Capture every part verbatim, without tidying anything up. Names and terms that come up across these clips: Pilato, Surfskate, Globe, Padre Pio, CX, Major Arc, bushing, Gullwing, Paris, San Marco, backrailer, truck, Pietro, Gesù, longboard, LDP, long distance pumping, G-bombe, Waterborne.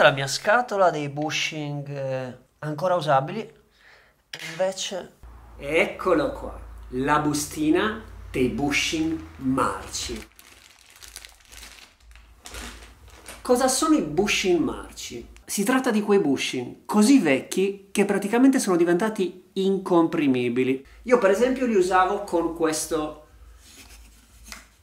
Questa è la mia scatola dei bushing ancora usabili. Invece eccolo qua, la bustina dei bushing marci. Cosa sono i bushing marci? Si tratta di quei bushing così vecchi che praticamente sono diventati incomprimibili. Io per esempio li usavo con questo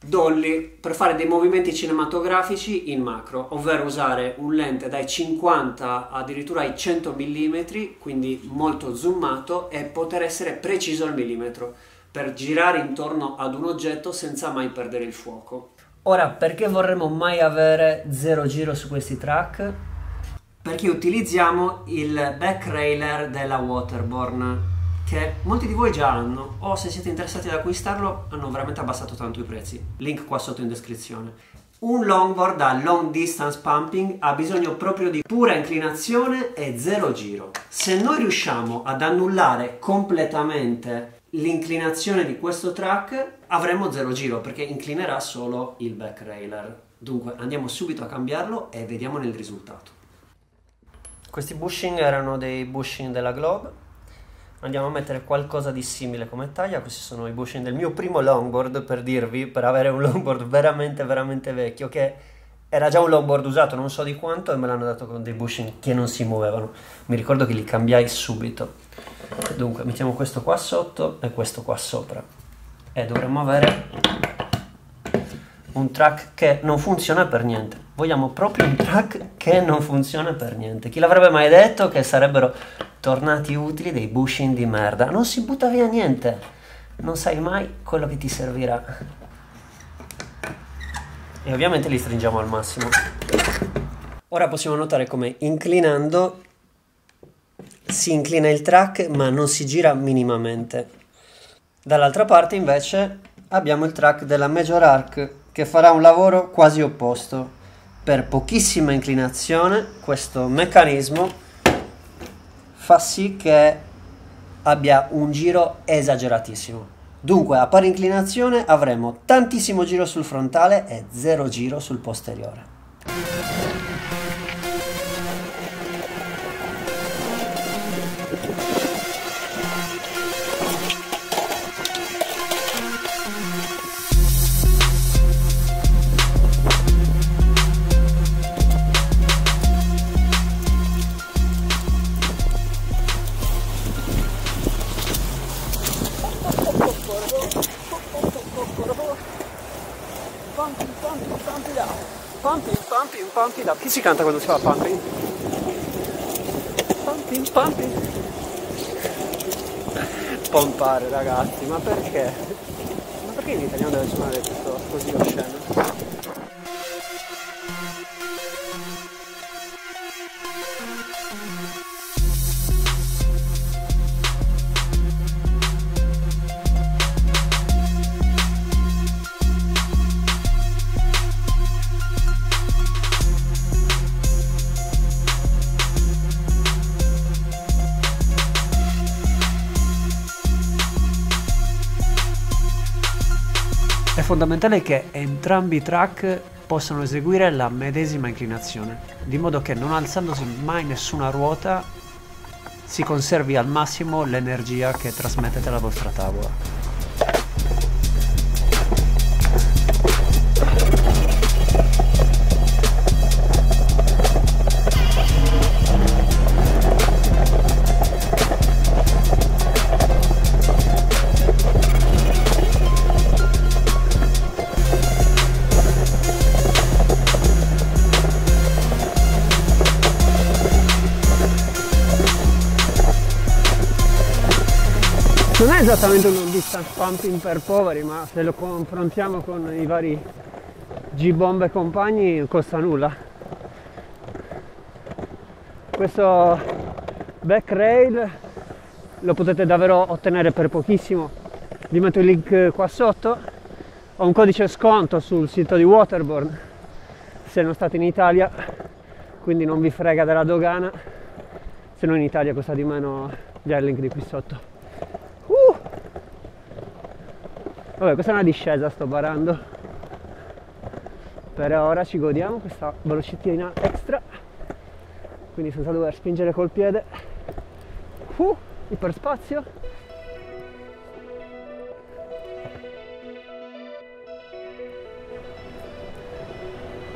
dolly per fare dei movimenti cinematografici in macro, ovvero usare un lente dai cinquanta addirittura ai cento millimetri, quindi molto zoomato, e poter essere preciso al millimetro per girare intorno ad un oggetto senza mai perdere il fuoco. Ora, perché vorremmo mai avere zero giro su questi track? Perché utilizziamo il back railer della Waterborne, che molti di voi già hanno, o se siete interessati ad acquistarlo hanno veramente abbassato tanto i prezzi. Link qua sotto in descrizione. Un longboard a long distance pumping ha bisogno proprio di pura inclinazione e zero giro. Se noi riusciamo ad annullare completamente l'inclinazione di questo track, avremo zero giro perché inclinerà solo il back railer. Dunque andiamo subito a cambiarlo e vediamo il risultato. Questi bushing erano dei bushing della Globe. Andiamo a mettere qualcosa di simile come taglia. Questi sono i bushing del mio primo longboard, per dirvi, per avere un longboard veramente veramente vecchio, che era già un longboard usato non so di quanto, e me l'hanno dato con dei bushing che non si muovevano. Mi ricordo che li cambiai subito. Dunque mettiamo questo qua sotto e questo qua sopra, e dovremmo avere un track che non funziona per niente. Vogliamo proprio un track che non funziona per niente. Chi l'avrebbe mai detto che sarebbero tornati utili dei bushing di merda? Non si butta via niente, non sai mai quello che ti servirà. E ovviamente li stringiamo al massimo. Ora possiamo notare come inclinando si inclina il track ma non si gira minimamente. Dall'altra parte invece abbiamo il track della Major Arc, che farà un lavoro quasi opposto. Per pochissima inclinazione questo meccanismo fa sì che abbia un giro esageratissimo. Dunque a pari inclinazione avremo tantissimo giro sul frontale e zero giro sul posteriore. Chi si canta quando si fa pumping? Pumping, pumping. Pompare, ragazzi, ma perché? Ma perché in italiano deve suonare tutto così osceno? È fondamentale che entrambi i track possano eseguire la medesima inclinazione, di modo che non alzandosi mai nessuna ruota si conservi al massimo l'energia che trasmettete alla vostra tavola. Non è esattamente uno distance pumping per poveri, ma se lo confrontiamo con i vari G-bombe e compagni costa nulla. Questo back rail lo potete davvero ottenere per pochissimo. Vi metto il link qua sotto. Ho un codice sconto sul sito di Waterborne se non state in Italia, quindi non vi frega della dogana. Se non in Italia costa di meno, vi è il link di qui sotto. Vabbè, questa è una discesa, sto barando. Per ora ci godiamo questa velocitina extra. quindi senza dover spingere col piede. Uh, iperspazio.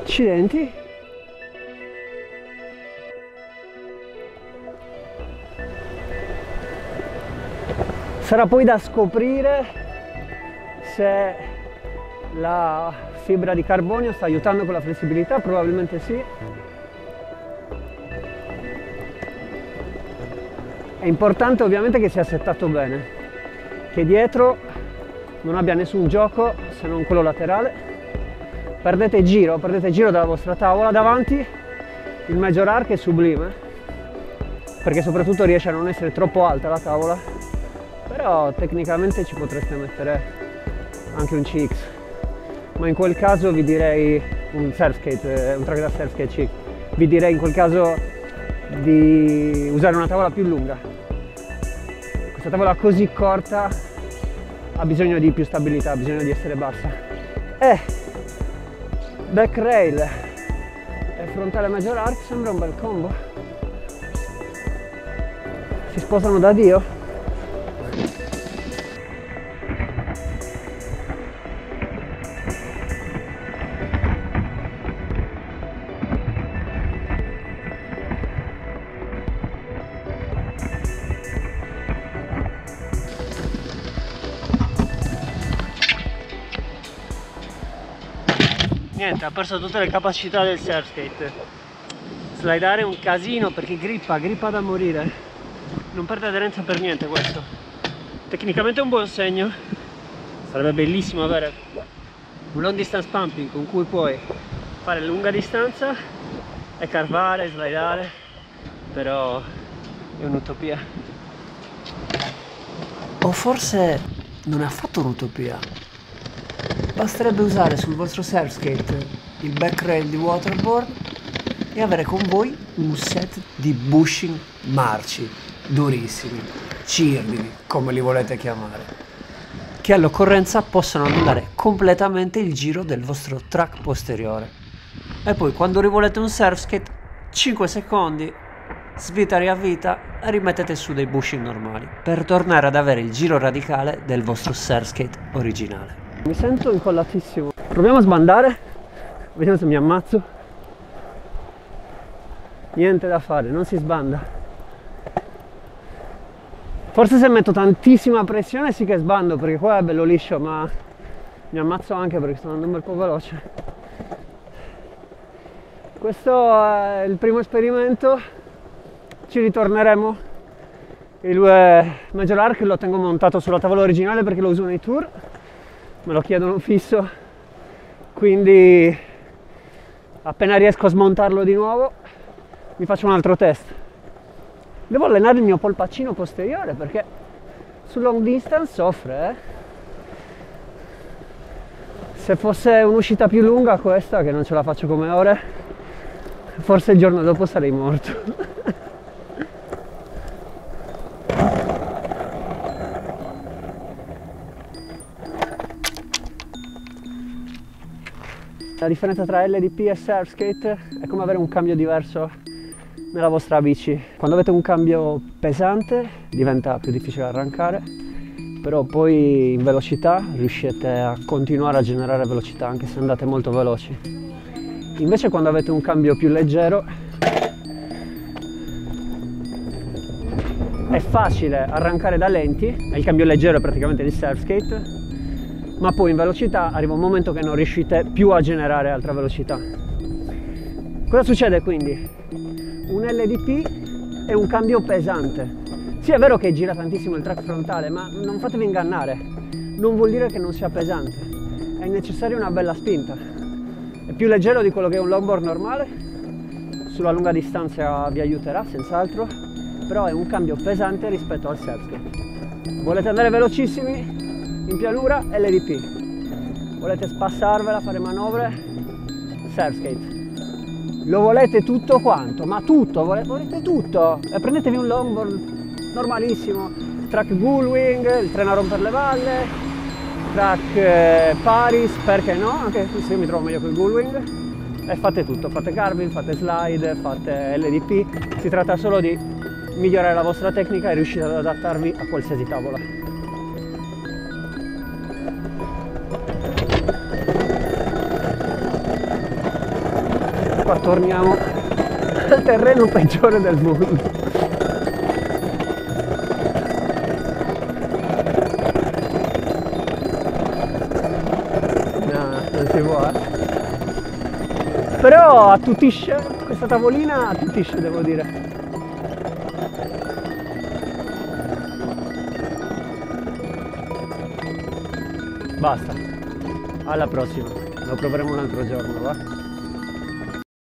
Accidenti. Sarà poi da scoprire se la fibra di carbonio sta aiutando con la flessibilità, probabilmente sì. È importante ovviamente che sia settato bene, che dietro non abbia nessun gioco se non quello laterale. Perdete giro, perdete giro dalla vostra tavola davanti. Il Major Arc è sublime, perché soprattutto riesce a non essere troppo alta la tavola, però tecnicamente ci potreste mettere anche un C X, ma in quel caso vi direi un surfskate, un track da surfskate C X. Vi direi in quel caso di usare una tavola più lunga. Questa tavola così corta ha bisogno di più stabilità, ha bisogno di essere bassa. E back rail e frontale Major Arc sembra un bel combo, si sposano da dio. Niente, ha perso tutte le capacità del surfskate. Slidare è un casino perché grippa, grippa da morire. Non perde aderenza per niente questo. Tecnicamente è un buon segno. Sarebbe bellissimo avere un long distance pumping con cui puoi fare lunga distanza e carvare, slidare. Però è un'utopia. O forse non è affatto un'utopia. Basterebbe usare sul vostro surfskate il back rail di Waterborne e avere con voi un set di bushing marci, durissimi, cirvini, come li volete chiamare, che all'occorrenza possono annullare completamente il giro del vostro track posteriore. E poi quando rivolete un surfskate, cinque secondi, svitare a vita, rimettete su dei bushing normali, per tornare ad avere il giro radicale del vostro surfskate originale. Mi sento incollatissimo. Proviamo a sbandare, vediamo se mi ammazzo. Niente da fare, non si sbanda. Forse se metto tantissima pressione sì che sbando, perché qua è bello liscio, ma mi ammazzo anche perché sto andando un bel po' veloce. Questo è il primo esperimento, ci ritorneremo. Il Major Arc lo tengo montato sulla tavola originale perché lo uso nei tour. Me lo chiedono fisso, quindi appena riesco a smontarlo di nuovo mi faccio un altro test. Devo allenare il mio polpaccino posteriore perché sul long distance soffre, eh? Se fosse un'uscita più lunga questa, che non ce la faccio come ore, forse il giorno dopo sarei morto. La differenza tra L D P e Surfskate è come avere un cambio diverso nella vostra bici. Quando avete un cambio pesante diventa più difficile arrancare, però poi in velocità riuscite a continuare a generare velocità anche se andate molto veloci. Invece quando avete un cambio più leggero è facile arrancare da lenti, e il cambio leggero è praticamente di Surfskate, ma poi in velocità arriva un momento che non riuscite più a generare altra velocità. Cosa succede quindi? Un L D P è un cambio pesante. Sì, è vero che gira tantissimo il track frontale, ma non fatevi ingannare, non vuol dire che non sia pesante. È necessaria una bella spinta. È più leggero di quello che è un longboard normale, sulla lunga distanza vi aiuterà senz'altro, però è un cambio pesante rispetto al surfskate. Volete andare velocissimi? In pianura L D P, volete spassarvela, fare manovre, surfskate. Lo volete tutto quanto, ma tutto, volete tutto, e prendetevi un longboard normalissimo, track Gullwing, il treno a romper le valle, track eh, Paris, perché no, anche qui se io mi trovo meglio col Gullwing, e fate tutto, fate carving, fate slide, fate L D P, si tratta solo di migliorare la vostra tecnica e riuscire ad adattarvi a qualsiasi tavola. Qua torniamo al terreno peggiore del mondo. Però attutisce, questa tavolina attutisce, devo dire. Basta, alla prossima, lo proveremo un altro giorno, va?